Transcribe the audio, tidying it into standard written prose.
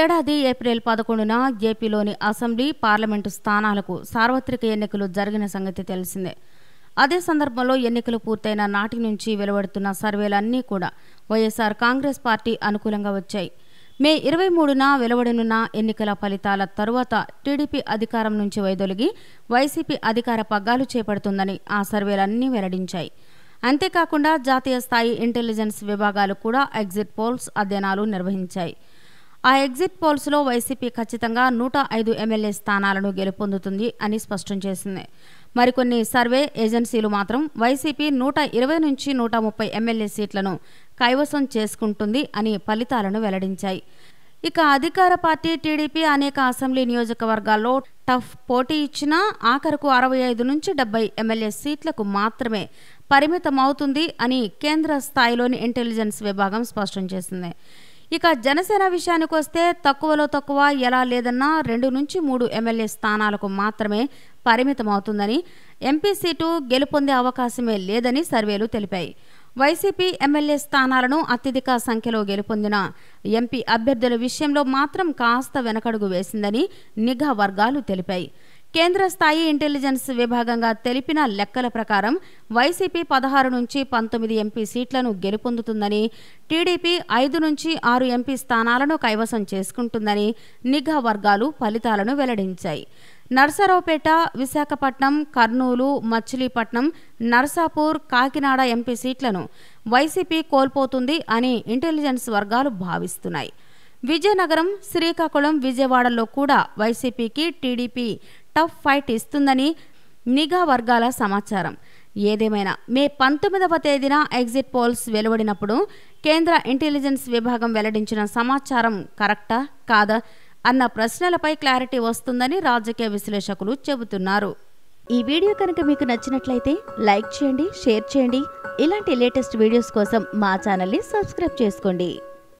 ఏడాది ఏప్రిల్ 11న ఏపీలోని assembly parliament స్థానాలకు సార్వత్రిక ఎన్నికలు జరిగిన సంగతి తెలిసిందే. అదే సందర్భంలో ఎన్నికలు పూర్తయిన నాటి నుంచి వెలువడుతున్న సర్వేలన్నీ కూడా వైఎస్ఆర్ కాంగ్రెస్ పార్టీ అనుకూలంగా వచ్చాయి. మే 23న వెలువడనున్న ఎన్నికల ఫలితాల తరువాత టీడీపీ అధికారం నుంచి వైదొలిగి వైసీపీ అధికార పగ్గాలు చేపడుతుందని ఆ సర్వేలన్నీ వెల్లడించాయి. అంతేకాకుండా జాతీయ స్థాయి ఇంటెలిజెన్స్ విభాగాలు కూడా ఎగ్జిట్ పోల్స్ అధ్యయనాలు నిర్వహించాయి. ఆ ఎగ్జిట్ పోల్స్లో వైసీపీ ఖచ్చితంగా 105 ఎమ్మెల్యే స్థానాలను గెలుపొందుతుంది అని స్పష్టం చేసింది. మరికొన్ని సర్వే ఏజెన్సీలు మాత్రం వైసీపీ 120 నుంచి 130 ఎమ్మెల్యే సీట్లను కైవసం చేసుకుంటుంది అని ఫలితాలను వెల్లడించాయి. ఇక అధికార పార్టీ టీడీపీ అనేక అసెంబ్లీ నియోజకవర్గాల్లో టఫ్ పోటీ ఇచ్చినా ఆఖరుకు 65 నుంచి 70 ఎమ్మెల్యే సీట్లకు మాత్రమే పరిమితమవుతుంది అని కేంద్ర స్థాయిలోని ఇంటెలిజెన్స్ విభాగం స్పష్టం చేసింది. ఇక జనసేన విషయానికి వస్తే తక్కువలో తక్కువ ఎలా లేదన్నా 2 నుంచి 3 ఎమ్మెల్యే స్థానాలకు మాత్రమే పరిమితమవుతుందని, ఎంపీ సీటు గెలుపొందే అవకాశమే లేదని సర్వేలు తెలిపాయి. వైసీపీ ఎమ్మెల్యే స్థానాలను అత్యధిక సంఖ్యలో గెలుపొందిన ఎంపీ అభ్యర్థుల విషయంలో మాత్రం కాస్త వెనకడుగు వేసిందని నిఘా వర్గాలు తెలిపాయి. కేంద్ర స్థాయి ఇంటెలిజెన్స్ విభాగంగా తెలిపిన లెక్కల ప్రకారం వైసీపీ 16 నుంచి 19 ఎంపీ సీట్లను గెలుపొందుతుందని, టీడీపీ 5 నుంచి 6 ఎంపీ స్థానాలను కైవసం చేసుకుంటుందని నిఘా వర్గాలు ఫలితాలను వెల్లడించాయి. నర్సరావుపేట, విశాఖపట్నం, కర్నూలు, మచిలీపట్నం, నర్సాపూర్, కాకినాడ ఎంపీ సీట్లను వైసీపీ కోల్పోతుంది అని ఇంటెలిజెన్స్ వర్గాలు భావిస్తున్నాయి. విజయనగరం, శ్రీకాకుళం, విజయవాడలో కూడా వైసీపీకి టీడీపీ టఫ్ ఫైట్ ఇస్తుందని నిఘా వర్గాల సమాచారం. ఏదేమైనా మే 19వ తేదీన ఎగ్జిట్ పోల్స్ వెలువడినప్పుడు కేంద్ర ఇంటెలిజెన్స్ విభాగం వెల్లడించిన సమాచారం కరెక్టా కాదా అన్న ప్రశ్నలపై క్లారిటీ వస్తుందని రాజకీయ విశ్లేషకులు చెబుతున్నారు. ఈ వీడియో కనుక మీకు నచ్చినట్లయితే లైక్ చేయండి, షేర్ చేయండి. ఇలాంటి లేటెస్ట్ వీడియోస్ కోసం మా ఛానల్ని సబ్స్క్రైబ్ చేసుకోండి.